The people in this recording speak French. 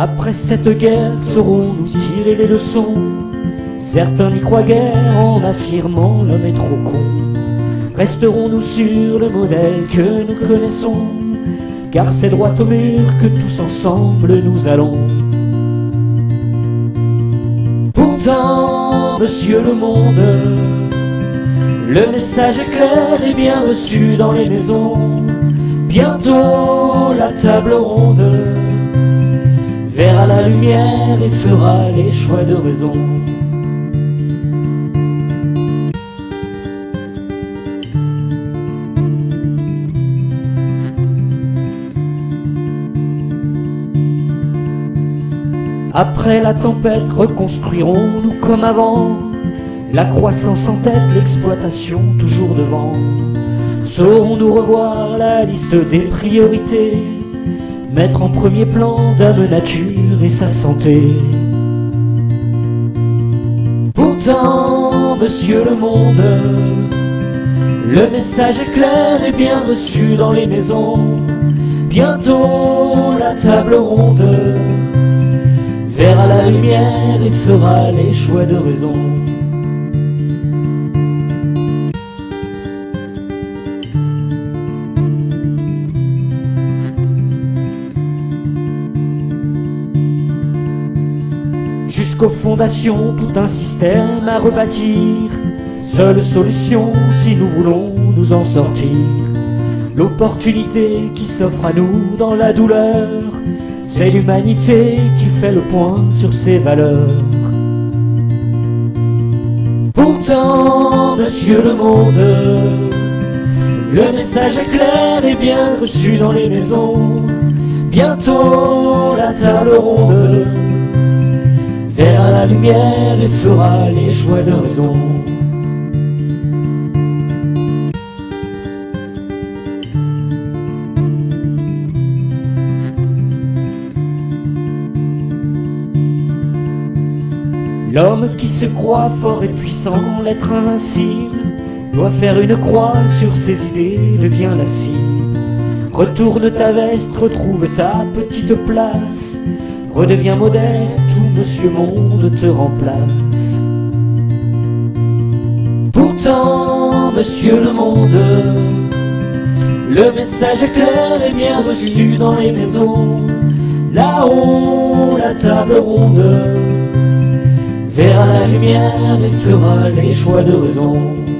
Après cette guerre, saurons-nous tirer les leçons? Certains n'y croient guère en affirmant l'homme est trop con. Resterons-nous sur le modèle que nous connaissons? Car c'est droit au mur que tous ensemble nous allons. Pourtant, monsieur le monde, le message est clair et bien reçu dans les maisons. Bientôt la table ronde verra la lumière et fera les choix de raison. Après la tempête, reconstruirons-nous comme avant? La croissance en tête, l'exploitation toujours devant. Saurons-nous revoir la liste des priorités, mettre en premier plan Dame Nature et sa santé? Pourtant, monsieur le monde, le message est clair et bien reçu dans les maisons. Bientôt la table ronde verra la lumière et fera les choix de raison. Jusqu'aux fondations, tout un système à rebâtir. Seule solution si nous voulons nous en sortir. L'opportunité qui s'offre à nous dans la douleur, c'est l'humanité qui fait le point sur ses valeurs. Pourtant, monsieur le monde, le message est clair et bien reçu dans les maisons. Bientôt la table ronde verra la lumière et fera les choix de raison. L'homme qui se croit fort et puissant, l'être invincible, doit faire une croix sur ses idées, devient la cible. Retourne ta veste, retrouve ta petite place, redeviens modeste ou monsieur monde te remplace. Pourtant, monsieur le monde, le message est clair et bien reçu dans les maisons. Là-haut, la table ronde verra la lumière et fera les choix de raison.